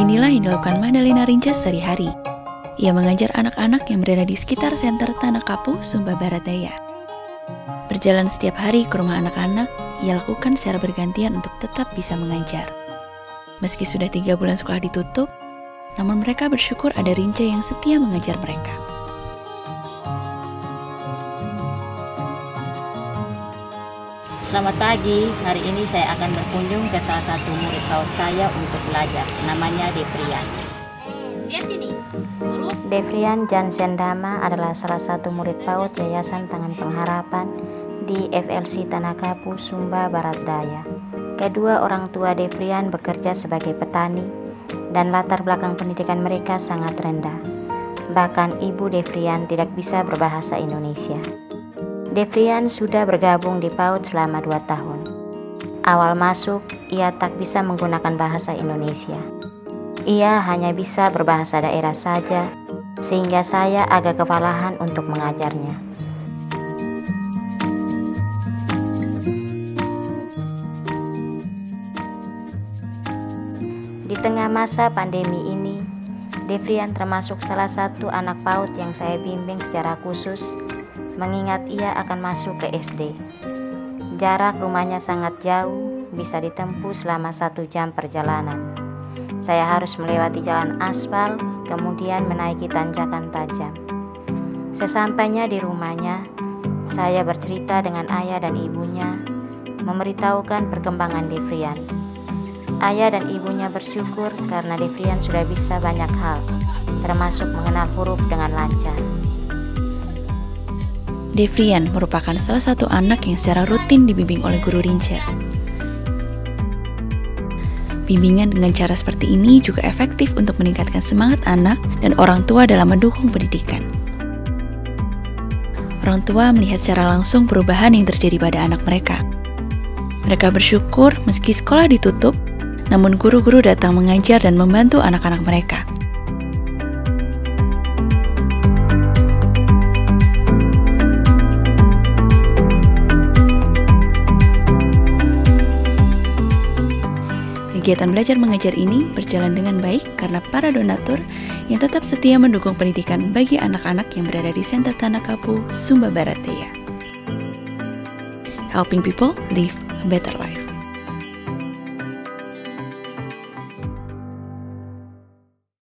Inilah yang dilakukan Magdalena Rinca sehari-hari. Ia mengajar anak-anak yang berada di sekitar Sentra Tanah Kapu, Sumba Barat Daya. Berjalan setiap hari ke rumah anak-anak, ia lakukan secara bergantian untuk tetap bisa mengajar. Meski sudah 3 bulan sekolah ditutup, namun mereka bersyukur ada Rinca yang setia mengajar mereka. Selamat pagi, hari ini saya akan berkunjung ke salah satu murid PAUD saya untuk belajar, namanya Devrian. Lihat sini, guru. Devrian Jan Sendama adalah salah satu murid PAUD Yayasan Tangan Pengharapan di FLC Tanah Kapu, Sumba Barat Daya. Kedua orang tua Devrian bekerja sebagai petani dan latar belakang pendidikan mereka sangat rendah. Bahkan ibu Devrian tidak bisa berbahasa Indonesia. Devrian sudah bergabung di PAUD selama 2 tahun. Awal masuk, ia tak bisa menggunakan bahasa Indonesia. Ia hanya bisa berbahasa daerah saja, sehingga saya agak kewalahan untuk mengajarnya. Di tengah masa pandemi ini, Devrian termasuk salah satu anak PAUD yang saya bimbing secara khusus, mengingat ia akan masuk ke SD. Jarak rumahnya sangat jauh, bisa ditempuh selama 1 jam perjalanan. Saya harus melewati jalan aspal, kemudian menaiki tanjakan tajam. Sesampainya di rumahnya, saya bercerita dengan ayah dan ibunya, memberitahukan perkembangan Devrian. Ayah dan ibunya bersyukur karena Devrian sudah bisa banyak hal, termasuk mengenal huruf dengan lancar. Devrian merupakan salah satu anak yang secara rutin dibimbing oleh guru Rinca. Bimbingan dengan cara seperti ini juga efektif untuk meningkatkan semangat anak dan orang tua dalam mendukung pendidikan. Orang tua melihat secara langsung perubahan yang terjadi pada anak mereka. Mereka bersyukur meski sekolah ditutup, namun guru-guru datang mengajar dan membantu anak-anak mereka. Kegiatan belajar mengajar ini berjalan dengan baik karena para donatur yang tetap setia mendukung pendidikan bagi anak-anak yang berada di Sentra Tanah Kapu, Sumba Barat Daya. Helping people live a better life.